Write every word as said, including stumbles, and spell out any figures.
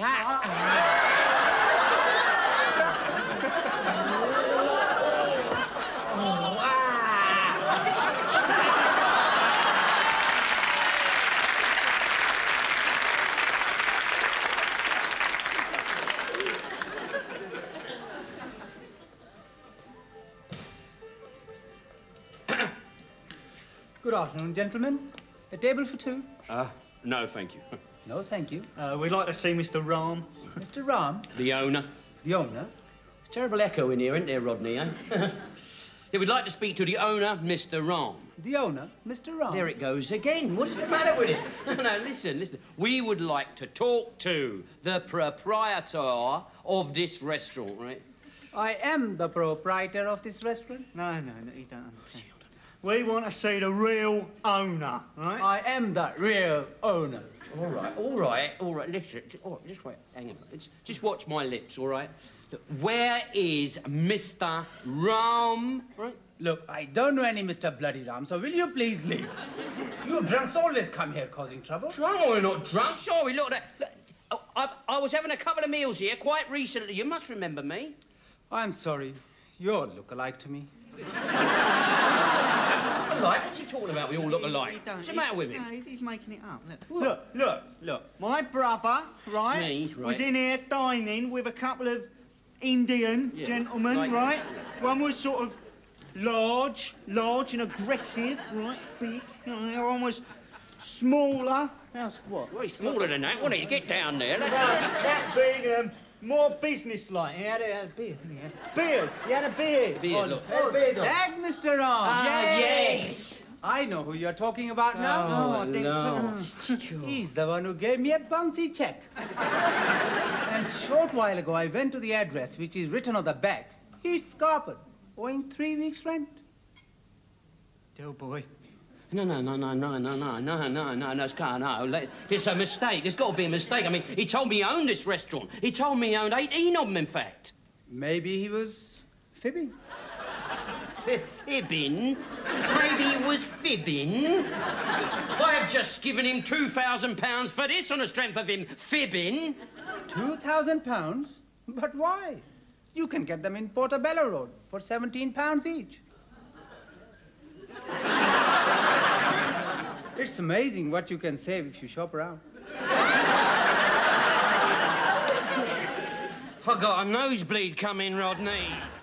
Good afternoon, gentlemen. A table for two? Uh, no, thank you. No, thank you. Uh, we'd like to see Mister Rahm. Mister Rahm? The owner. The owner? Terrible echo in here, isn't there, Rodney, eh? Yeah, we'd like to speak to the owner, Mister Rahm. The owner, Mister Rahm? There it goes again. What is the matter with it? No, no, listen, listen. We would like to talk to the proprietor of this restaurant, right? I am the proprietor of this restaurant. No, no, no, you don't understand. We want to see the real owner, right? I am that real owner. All right, all right, all right. Listen, all right, just wait. Hang on. It's, just watch my lips, all right? Look, where is Mister Rahm? Right? Look, I don't know any Mister Bloody Rahm, so will you please leave? You drunks always come here causing trouble. Drunk? Or not drunk, shall we? Look, look oh, I, I was having a couple of meals here quite recently. You must remember me. I'm sorry. You all look alike to me. Like? What are you talking about? We all look alike. What's the matter with him? No, he's, he's making it up. Look, look, look, look. My brother, right, me, right, was in here dining with a couple of Indian yeah, gentlemen, like, right? Yeah. One was sort of large, large and aggressive, right, big. You know, the other one was smaller. How's what? Well, he's smaller than that, wasn't he? Get down there. That, that big, um, more business-like. He had a beard. Beard. He had a beard. Beard, look. That, Mister Rahm. Ah, yes. I know who you're talking about now. Oh, I think so. He's the one who gave me a bouncy check. And short while ago, I went to the address, which is written on the back. He's scarpered, owing three weeks' rent. Dear boy. No, no, no, no, no, no, no, no, no, no, no, no. It's a mistake. There's got to be a mistake. I mean, he told me he owned this restaurant. He told me he owned eighteen of them, in fact. Maybe he was fibbing. Fibbing? Maybe he was fibbing? I have just given him two thousand pounds for this on the strength of him fibbing. two thousand pounds? But why? You can get them in Portobello Road for seventeen pounds each. It's amazing what you can save if you shop around. I got a nosebleed coming, Rodney.